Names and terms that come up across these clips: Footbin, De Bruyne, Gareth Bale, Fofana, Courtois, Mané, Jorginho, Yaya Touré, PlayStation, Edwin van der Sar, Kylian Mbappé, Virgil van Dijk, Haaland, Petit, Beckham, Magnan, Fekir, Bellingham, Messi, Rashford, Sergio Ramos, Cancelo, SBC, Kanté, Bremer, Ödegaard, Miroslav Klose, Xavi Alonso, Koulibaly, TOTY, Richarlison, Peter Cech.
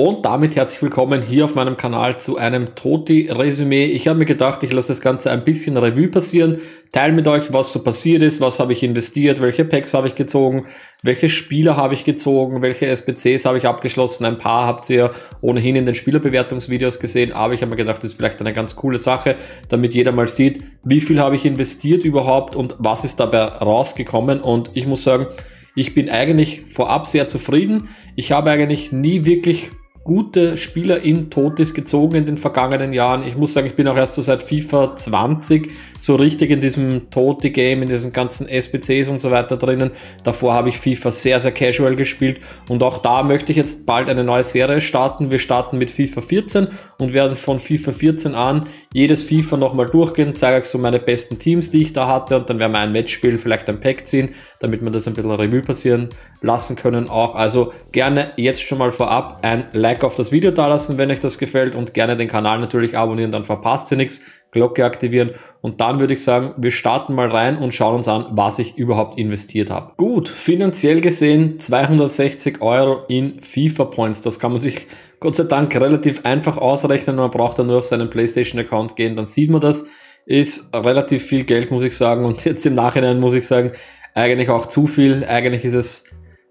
Und damit herzlich willkommen hier auf meinem Kanal zu einem TOTY-Resümee. Ich habe mir gedacht, ich lasse das Ganze ein bisschen Revue passieren, teile mit euch, was so passiert ist, was habe ich investiert, welche Packs habe ich gezogen, welche Spieler habe ich gezogen, welche SBCs habe ich abgeschlossen. Ein paar habt ihr ohnehin in den Spielerbewertungsvideos gesehen, aber ich habe mir gedacht, das ist vielleicht eine ganz coole Sache, damit jeder mal sieht, wie viel habe ich investiert überhaupt und was ist dabei rausgekommen. Und ich muss sagen, ich bin eigentlich vorab sehr zufrieden. Ich habe eigentlich nie wirklich gute Spieler in TOTYs gezogen in den vergangenen Jahren. Ich muss sagen, ich bin auch erst so seit FIFA 20 so richtig in diesem TOTY-Game, in diesen ganzen SBCs und so weiter drinnen. Davor habe ich FIFA sehr, sehr casual gespielt und auch da möchte ich jetzt bald eine neue Serie starten. Wir starten mit FIFA 14 und werden von FIFA 14 an jedes FIFA nochmal durchgehen, zeige euch so meine besten Teams, die ich da hatte, und dann werden wir ein Match spielen, vielleicht ein Pack ziehen, damit wir das ein bisschen Revue passieren lassen können auch. Also gerne jetzt schon mal vorab ein Like auf das Video da lassen, wenn euch das gefällt, und gerne den Kanal natürlich abonnieren, dann verpasst ihr nichts, Glocke aktivieren, und dann würde ich sagen, wir starten mal rein und schauen uns an, was ich überhaupt investiert habe. Gut, finanziell gesehen 260 € in FIFA Points, das kann man sich Gott sei Dank relativ einfach ausrechnen, man braucht dann nur auf seinen PlayStation Account gehen, dann sieht man das, ist relativ viel Geld, muss ich sagen, und jetzt im Nachhinein muss ich sagen, eigentlich auch zu viel, eigentlich ist es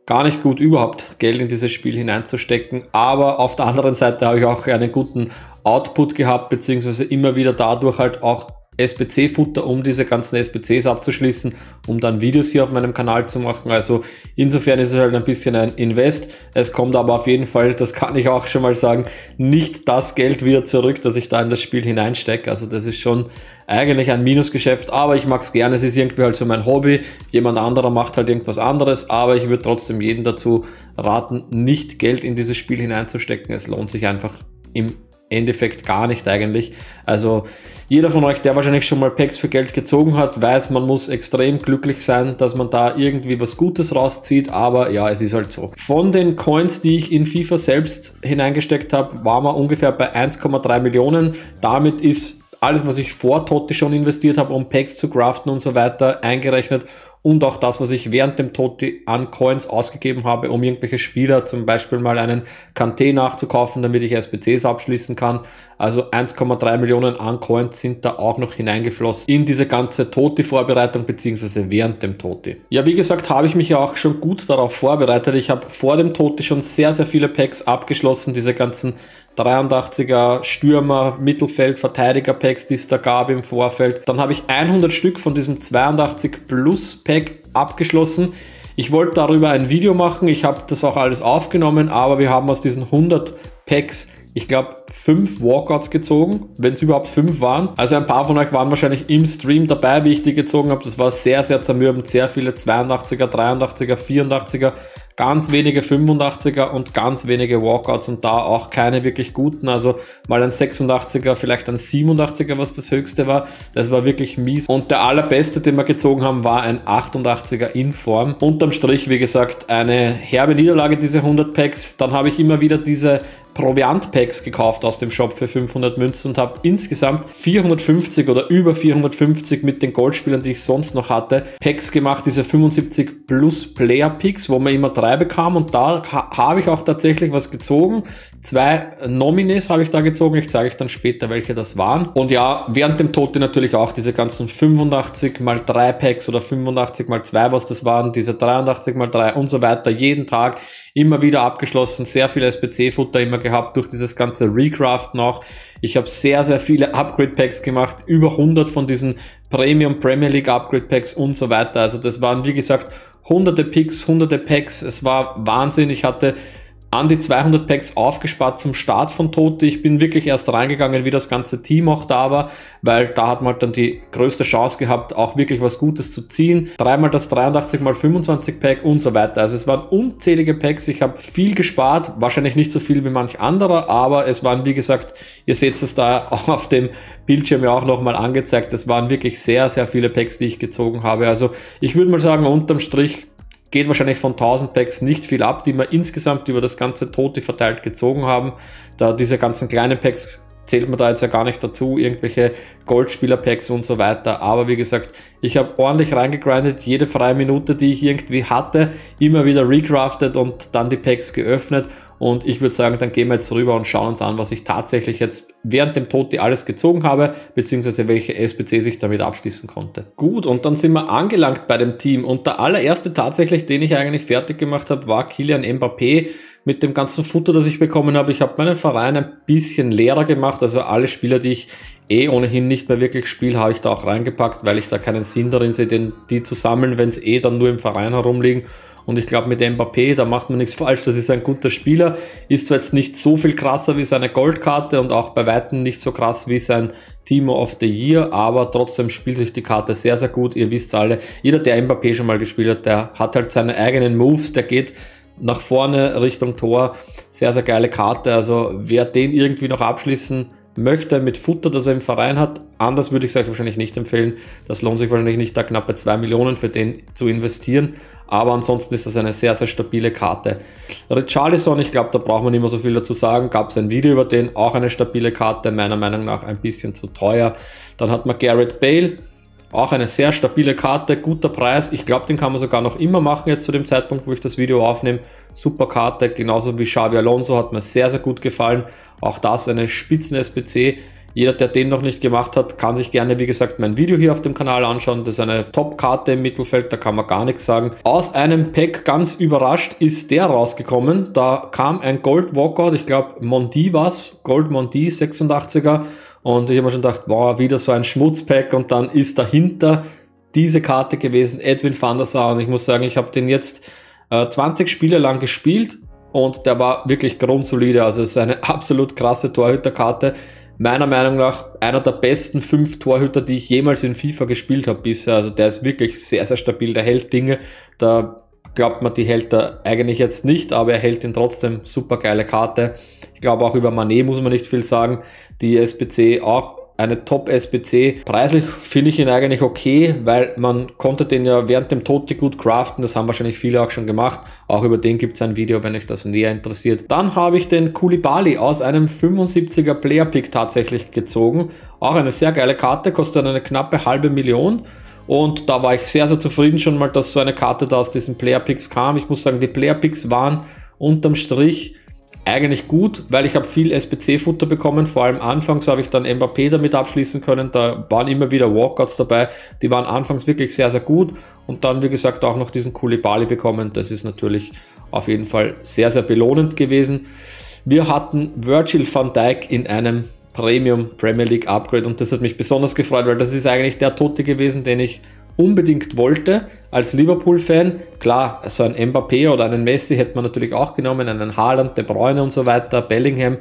gar nicht gut, überhaupt Geld in dieses Spiel hineinzustecken, aber auf der anderen Seite habe ich auch einen guten Output gehabt, beziehungsweise immer wieder dadurch halt auch SBC-Futter, um diese ganzen SBCs abzuschließen, um dann Videos hier auf meinem Kanal zu machen. Also insofern ist es halt ein bisschen ein Invest. Es kommt aber auf jeden Fall, das kann ich auch schon mal sagen, nicht das Geld wieder zurück, das ich da in das Spiel hineinstecke. Also das ist schon eigentlich ein Minusgeschäft, aber ich mag es gerne. Es ist irgendwie halt so mein Hobby. Jemand anderer macht halt irgendwas anderes, aber ich würde trotzdem jedem dazu raten, nicht Geld in dieses Spiel hineinzustecken. Es lohnt sich einfach im Endeffekt gar nicht eigentlich. Also jeder von euch, der wahrscheinlich schon mal Packs für Geld gezogen hat, weiß, man muss extrem glücklich sein, dass man da irgendwie was Gutes rauszieht, aber ja, es ist halt so. Von den Coins, die ich in FIFA selbst hineingesteckt habe, waren wir ungefähr bei 1,3 Millionen. Damit ist alles, was ich vor TOTY schon investiert habe, um Packs zu craften und so weiter, eingerechnet. Und auch das, was ich während dem TOTY an Coins ausgegeben habe, um irgendwelche Spieler, zum Beispiel mal einen Kanté nachzukaufen, damit ich SBCs abschließen kann. Also 1,3 Millionen an Coins sind da auch noch hineingeflossen in diese ganze TOTY-Vorbereitung, beziehungsweise während dem TOTY. Ja, wie gesagt, habe ich mich ja auch schon gut darauf vorbereitet. Ich habe vor dem TOTY schon sehr, sehr viele Packs abgeschlossen, diese ganzen 83er Stürmer, Mittelfeld, Verteidiger-Packs, die es da gab im Vorfeld. Dann habe ich 100 Stück von diesem 82 Plus Pack abgeschlossen. Ich wollte darüber ein Video machen, ich habe das auch alles aufgenommen, aber wir haben aus diesen 100 Packs, ich glaube, 5 Walkouts gezogen, wenn es überhaupt 5 waren. Also ein paar von euch waren wahrscheinlich im Stream dabei, wie ich die gezogen habe. Das war sehr, sehr zermürbend, sehr viele 82er, 83er, 84er, ganz wenige 85er und ganz wenige Walkouts, und da auch keine wirklich guten, also mal ein 86er, vielleicht ein 87er, was das höchste war, das war wirklich mies, und der allerbeste, den wir gezogen haben, war ein 88er in Form. Unterm Strich, wie gesagt, eine herbe Niederlage, diese 100 Packs, dann habe ich immer wieder diese Proviant-Packs gekauft aus dem Shop für 500 Münzen und habe insgesamt 450 oder über 450 mit den Goldspielern, die ich sonst noch hatte, Packs gemacht, diese 75 plus Player-Picks, wo man immer 3 bekam, und da habe ich auch tatsächlich was gezogen. 2 Nomines habe ich da gezogen, ich zeige euch dann später, welche das waren. Und ja, während dem TOTY natürlich auch diese ganzen 85x3 Packs oder 85x2, was das waren, diese 83x3 und so weiter, jeden Tag immer wieder abgeschlossen, sehr viel SBC-Futter immer gehabt durch dieses ganze Recraften auch. Ich habe sehr, sehr viele Upgrade-Packs gemacht, über 100 von diesen Premium Premier League Upgrade-Packs und so weiter. Also das waren, wie gesagt, hunderte Picks, hunderte Packs, es war Wahnsinn. Ich hatte an die 200 Packs aufgespart zum Start von TOTY. Ich bin wirklich erst reingegangen, wie das ganze Team auch da war, weil da hat man halt dann die größte Chance gehabt, auch wirklich was Gutes zu ziehen. 3-mal das 83x25 Pack und so weiter. Also es waren unzählige Packs. Ich habe viel gespart, wahrscheinlich nicht so viel wie manch anderer, aber es waren, wie gesagt, ihr seht es da auch auf dem Bildschirm ja auch nochmal angezeigt. Es waren wirklich sehr, sehr viele Packs, die ich gezogen habe. Also ich würde mal sagen, unterm Strich geht wahrscheinlich von 1000 Packs nicht viel ab, die wir insgesamt über das ganze TOTY verteilt gezogen haben. Da diese ganzen kleinen Packs zählt man da jetzt ja gar nicht dazu, irgendwelche Goldspieler-Packs und so weiter. Aber wie gesagt, ich habe ordentlich reingegrindet, jede freie Minute, die ich irgendwie hatte, immer wieder recraftet und dann die Packs geöffnet. Und ich würde sagen, dann gehen wir jetzt rüber und schauen uns an, was ich tatsächlich jetzt während dem TOTY alles gezogen habe, beziehungsweise welche SBCs ich damit abschließen konnte. Gut, und dann sind wir angelangt bei dem Team. Und der allererste tatsächlich, den ich eigentlich fertig gemacht habe, war Kylian Mbappé. Mit dem ganzen Futter, das ich bekommen habe, ich habe meinen Verein ein bisschen leerer gemacht. Also alle Spieler, die ich eh ohnehin nicht mehr wirklich spiele, habe ich da auch reingepackt, weil ich da keinen Sinn darin sehe, die zu sammeln, wenn es eh dann nur im Verein herumliegen. Und ich glaube, mit Mbappé, da macht man nichts falsch. Das ist ein guter Spieler. Ist zwar jetzt nicht so viel krasser wie seine Goldkarte und auch bei Weitem nicht so krass wie sein Team of the Year, aber trotzdem spielt sich die Karte sehr, sehr gut. Ihr wisst alle, jeder, der Mbappé schon mal gespielt hat, der hat halt seine eigenen Moves, der geht nach vorne Richtung Tor, sehr, sehr geile Karte, also wer den irgendwie noch abschließen möchte mit Futter, das er im Verein hat, anders würde ich es euch wahrscheinlich nicht empfehlen, das lohnt sich wahrscheinlich nicht, da knappe 2 Millionen für den zu investieren, aber ansonsten ist das eine sehr, sehr stabile Karte. Richarlison, ich glaube, da braucht man nicht mehr so viel dazu sagen, gab es ein Video über den, auch eine stabile Karte, meiner Meinung nach ein bisschen zu teuer. Dann hat man Gareth Bale, auch eine sehr stabile Karte, guter Preis. Ich glaube, den kann man sogar noch immer machen jetzt zu dem Zeitpunkt, wo ich das Video aufnehme. Super Karte, genauso wie Xavi Alonso, hat mir sehr, sehr gut gefallen. Auch das eine Spitzen-SBC. Jeder, der den noch nicht gemacht hat, kann sich gerne, wie gesagt, mein Video hier auf dem Kanal anschauen. Das ist eine Top-Karte im Mittelfeld, da kann man gar nichts sagen. Aus einem Pack, ganz überrascht, ist der rausgekommen. Da kam ein Gold-Walkout, ich glaube Mondi war es, Gold Mondi, 86er. Und ich habe mir schon gedacht, wow, wieder so ein Schmutzpack, und dann ist dahinter diese Karte gewesen, Edwin van der Sar. Und ich muss sagen, ich habe den jetzt 20 Spiele lang gespielt und der war wirklich grundsolide. Also es ist eine absolut krasse Torhüterkarte. Meiner Meinung nach einer der besten 5 Torhüter, die ich jemals in FIFA gespielt habe bisher. Also der ist wirklich sehr, sehr stabil, der hält Dinge, da glaubt man, die hält er eigentlich jetzt nicht, aber er hält ihn trotzdem. Super geile Karte. Ich glaube, auch über Mané muss man nicht viel sagen. Die SBC auch eine Top-SBC. Preislich finde ich ihn eigentlich okay, weil man konnte den ja während dem TOTY gut craften. Das haben wahrscheinlich viele auch schon gemacht. Auch über den gibt es ein Video, wenn euch das näher interessiert. Dann habe ich den Koulibaly aus einem 75er Player-Pick tatsächlich gezogen. Auch eine sehr geile Karte, kostet eine knappe halbe Million. Und da war ich sehr, sehr zufrieden schon mal, dass so eine Karte da aus diesen Player Picks kam. Ich muss sagen, die Player Picks waren unterm Strich eigentlich gut, weil ich habe viel SBC-Futter bekommen. Vor allem anfangs habe ich dann Mbappé damit abschließen können. Da waren immer wieder Walkouts dabei. Die waren anfangs wirklich sehr, sehr gut. Und dann, wie gesagt, auch noch diesen Koulibaly bekommen. Das ist natürlich auf jeden Fall sehr, sehr belohnend gewesen. Wir hatten Virgil van Dijk in einem Premium Premier League Upgrade, und das hat mich besonders gefreut, weil das ist eigentlich der TOTY gewesen, den ich unbedingt wollte als Liverpool-Fan. Klar, so ein Mbappé oder einen Messi hätte man natürlich auch genommen, einen Haaland, De Bruyne und so weiter, Bellingham,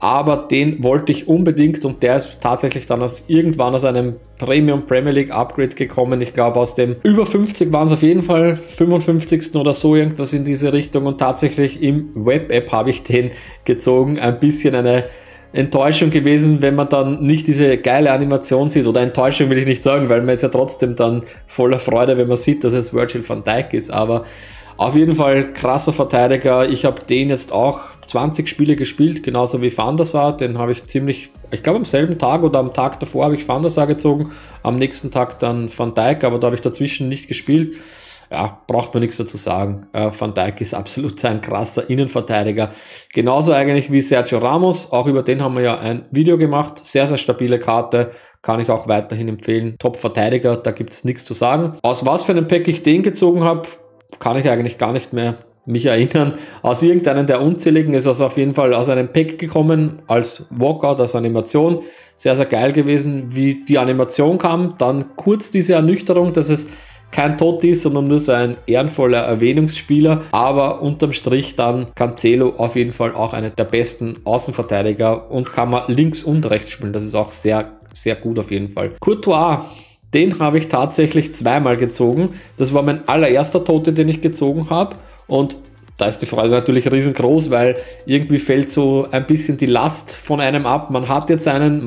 aber den wollte ich unbedingt, und der ist tatsächlich dann irgendwann aus einem Premium Premier League Upgrade gekommen. Ich glaube, aus dem über 50 waren es auf jeden Fall, 55. oder so, irgendwas in diese Richtung, und tatsächlich im Web-App habe ich den gezogen. Ein bisschen eine Enttäuschung gewesen, wenn man dann nicht diese geile Animation sieht, oder Enttäuschung will ich nicht sagen, weil man ist ja trotzdem dann voller Freude, wenn man sieht, dass es Virgil van Dijk ist, aber auf jeden Fall krasser Verteidiger. Ich habe den jetzt auch 20 Spiele gespielt, genauso wie Van der Sar, den habe ich ziemlich, ich glaube am selben Tag oder am Tag davor habe ich Van der Sar gezogen, am nächsten Tag dann Van Dijk, aber da habe ich dazwischen nicht gespielt. Ja, braucht man nichts dazu sagen. Van Dijk ist absolut ein krasser Innenverteidiger. Genauso eigentlich wie Sergio Ramos. Auch über den haben wir ja ein Video gemacht. Sehr, sehr stabile Karte. Kann ich auch weiterhin empfehlen. Top-Verteidiger, da gibt es nichts zu sagen. Aus was für einem Pack ich den gezogen habe, kann ich eigentlich gar nicht mehr mich erinnern. Aus irgendeinem der unzähligen ist also auf jeden Fall aus einem Pack gekommen, als Walkout, als Animation. Sehr, sehr geil gewesen, wie die Animation kam. Dann kurz diese Ernüchterung, dass es kein TOTY ist, sondern nur so ein ehrenvoller Erwähnungsspieler, aber unterm Strich dann Cancelo auf jeden Fall auch einer der besten Außenverteidiger, und kann man links und rechts spielen, das ist auch sehr, sehr gut auf jeden Fall. Courtois, den habe ich tatsächlich zweimal gezogen, das war mein allererster TOTY, den ich gezogen habe, und da ist die Freude natürlich riesengroß, weil irgendwie fällt so ein bisschen die Last von einem ab. Man hat jetzt einen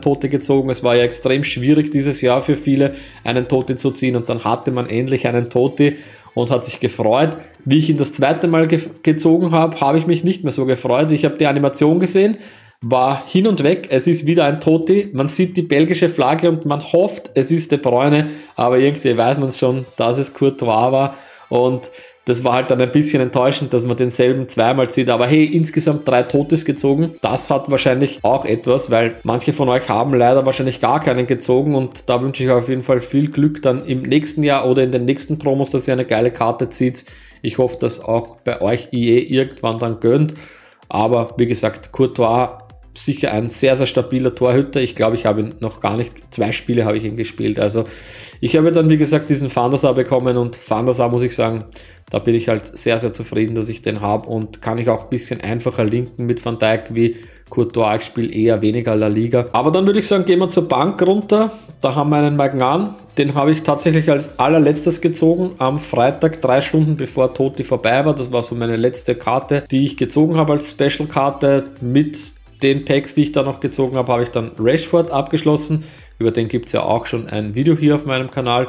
TOTY gezogen. Es war ja extrem schwierig dieses Jahr für viele, einen TOTY zu ziehen, und dann hatte man endlich einen TOTY und hat sich gefreut. Wie ich ihn das zweite Mal gezogen habe, habe ich mich nicht mehr so gefreut. Ich habe die Animation gesehen, war hin und weg. Es ist wieder ein TOTY. Man sieht die belgische Flagge und man hofft, es ist De Bruyne, aber irgendwie weiß man es schon, dass es Courtois war. Und Das war halt dann ein bisschen enttäuschend, dass man denselben zweimal sieht. Aber hey, insgesamt 3 Totis gezogen. Das hat wahrscheinlich auch etwas, weil manche von euch haben leider wahrscheinlich gar keinen gezogen. Und da wünsche ich euch auf jeden Fall viel Glück dann im nächsten Jahr oder in den nächsten Promos, dass ihr eine geile Karte zieht. Ich hoffe, dass auch bei euch IE irgendwann dann gönnt. Aber wie gesagt, Courtois sicher ein sehr, sehr stabiler Torhüter. Ich glaube, ich habe ihn noch gar nicht, 2 Spiele habe ich ihn gespielt. Also ich habe dann, wie gesagt, diesen Van der Sar bekommen und Van der Sar, muss ich sagen, da bin ich halt sehr, sehr zufrieden, dass ich den habe und kann ich auch ein bisschen einfacher linken mit Van Dijk wie Courtois. Ich spiele eher weniger La Liga. Aber dann würde ich sagen, gehen wir zur Bank runter. Da haben wir einen Magnan. Den habe ich tatsächlich als allerletztes gezogen am Freitag, 3 Stunden bevor Toti vorbei war. Das war so meine letzte Karte, die ich gezogen habe als Special-Karte. Mit den Packs, die ich da noch gezogen habe, habe ich dann Rashford abgeschlossen. Über den gibt es ja auch schon ein Video hier auf meinem Kanal.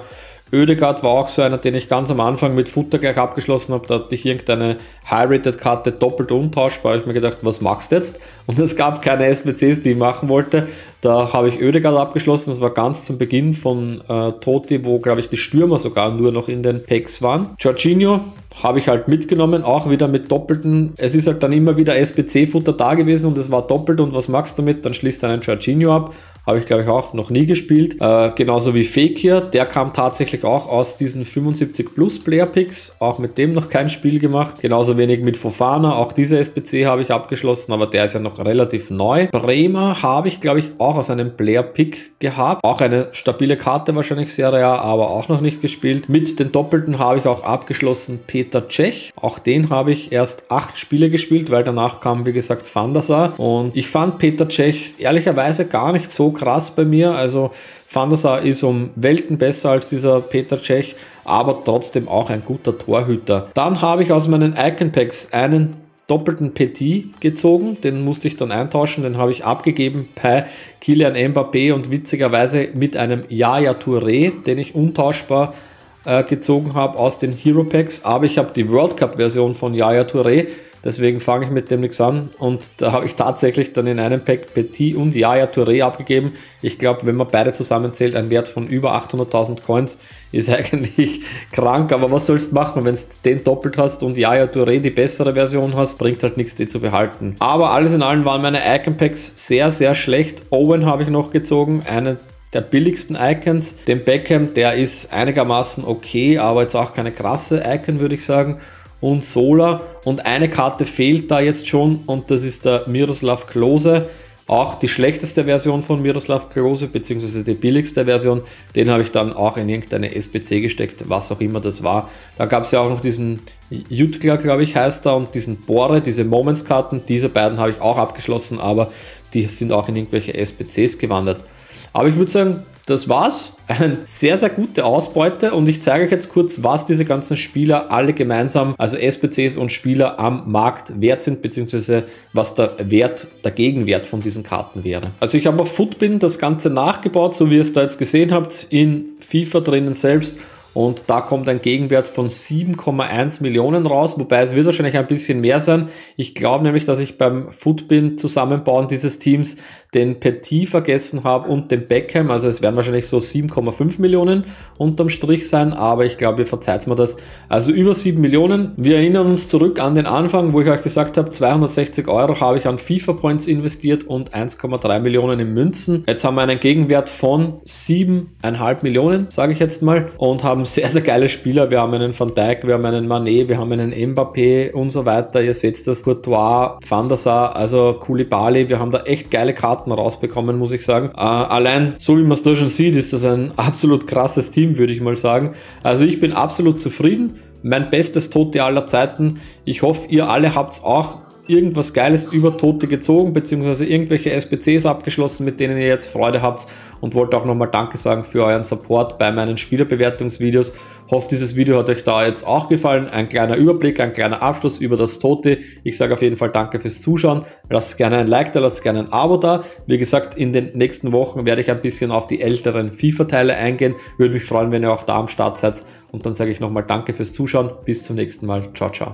Ödegaard war auch so einer, den ich ganz am Anfang mit Futter gleich abgeschlossen habe. Da hatte ich irgendeine High-Rated-Karte doppelt umtauschbar. Da habe ich mir gedacht, was machst du jetzt? Und es gab keine SBCs, die ich machen wollte. Da habe ich Ödegaard abgeschlossen. Das war ganz zum Beginn von Toti, wo, glaube ich, die Stürmer sogar nur noch in den Packs waren. Jorginho habe ich halt mitgenommen, auch wieder mit doppelten. Es ist halt dann immer wieder SBC-Futter da gewesen und es war doppelt. Und was machst du damit? Dann schließt einen Jorginho ab. Habe ich, glaube ich, auch noch nie gespielt. Genauso wie Fekir, der kam tatsächlich auch aus diesen 75-Plus-Player-Picks. Auch mit dem noch kein Spiel gemacht. Genauso wenig mit Fofana. Auch diese SBC habe ich abgeschlossen, aber der ist ja noch relativ neu. Bremer habe ich, glaube ich, auch aus einem Player-Pick gehabt. Auch eine stabile Karte wahrscheinlich, Serie A, aber auch noch nicht gespielt. Mit den Doppelten habe ich auch abgeschlossen Peter Cech. Auch den habe ich erst 8 Spiele gespielt, weil danach kam, wie gesagt, Van der Sar. Und ich fand Peter Cech ehrlicherweise gar nicht so krass bei mir, also Van der Sar ist um Welten besser als dieser Peter Cech, aber trotzdem auch ein guter Torhüter. Dann habe ich aus meinen Icon Packs einen doppelten Petit gezogen, den musste ich dann eintauschen, den habe ich abgegeben bei Kylian Mbappé und witzigerweise mit einem Yaya Touré, den ich untauschbar gezogen habe aus den Hero Packs, aber ich habe die World Cup Version von Yaya Touré, deswegen fange ich mit dem nichts an und da habe ich tatsächlich dann in einem Pack Petit und Yaya Touré abgegeben. Ich glaube, wenn man beide zusammenzählt, ein Wert von über 800.000 Coins ist eigentlich krank, aber was sollst du machen, wenn du den doppelt hast und Yaya Touré die bessere Version hast, bringt halt nichts, die zu behalten. Aber alles in allem waren meine Icon Packs sehr, sehr schlecht. Owen habe ich noch gezogen, eine der billigsten Icons. Den Beckham, der ist einigermaßen okay, aber jetzt auch keine krasse Icon, würde ich sagen. Und Sola. Und eine Karte fehlt da jetzt schon und das ist der Miroslav Klose. Auch die schlechteste Version von Miroslav Klose, beziehungsweise die billigste Version, den habe ich dann auch in irgendeine SBC gesteckt, was auch immer das war. Da gab es ja auch noch diesen Jutkla, glaube ich, heißt er, und diesen Bore, diese Moments-Karten. Diese beiden habe ich auch abgeschlossen, aber die sind auch in irgendwelche SBCs gewandert. Aber ich würde sagen, das war's. Eine sehr, sehr gute Ausbeute und ich zeige euch jetzt kurz, was diese ganzen Spieler alle gemeinsam, also SBCs und Spieler am Markt wert sind, beziehungsweise was der Wert, der Gegenwert von diesen Karten wäre. Also ich habe auf Footbin das Ganze nachgebaut, so wie ihr es da jetzt gesehen habt, in FIFA drinnen selbst. Und da kommt ein Gegenwert von 7,1 Millionen raus, wobei es wird wahrscheinlich ein bisschen mehr sein. Ich glaube nämlich, dass ich beim Footbin-Zusammenbauen dieses Teams den Petit vergessen habe und den Beckham. Also es werden wahrscheinlich so 7,5 Millionen unterm Strich sein, aber ich glaube, ihr verzeiht mir das. Also über 7 Millionen. Wir erinnern uns zurück an den Anfang, wo ich euch gesagt habe, 260 € habe ich an FIFA-Points investiert und 1,3 Millionen in Münzen. Jetzt haben wir einen Gegenwert von 7,5 Millionen, sage ich jetzt mal, und haben sehr, sehr geile Spieler. Wir haben einen Van Dijk, wir haben einen Mané, wir haben einen Mbappé und so weiter. Ihr seht das, Courtois, Van der Sar, also Koulibaly. Wir haben da echt geile Karten rausbekommen, muss ich sagen. Allein, so wie man es da schon sieht, ist das ein absolut krasses Team, würde ich mal sagen. Also ich bin absolut zufrieden. Mein bestes Toti aller Zeiten. Ich hoffe, ihr alle habt auch irgendwas Geiles über Toti gezogen, beziehungsweise irgendwelche SBCs abgeschlossen, mit denen ihr jetzt Freude habt, und wollte auch nochmal Danke sagen für euren Support bei meinen Spielerbewertungsvideos. Hoffe, dieses Video hat euch da jetzt auch gefallen. Ein kleiner Überblick, ein kleiner Abschluss über das Toti. Ich sage auf jeden Fall Danke fürs Zuschauen. Lasst gerne ein Like da, lasst gerne ein Abo da. Wie gesagt, in den nächsten Wochen werde ich ein bisschen auf die älteren FIFA-Teile eingehen. Würde mich freuen, wenn ihr auch da am Start seid. Und dann sage ich nochmal Danke fürs Zuschauen. Bis zum nächsten Mal. Ciao, ciao.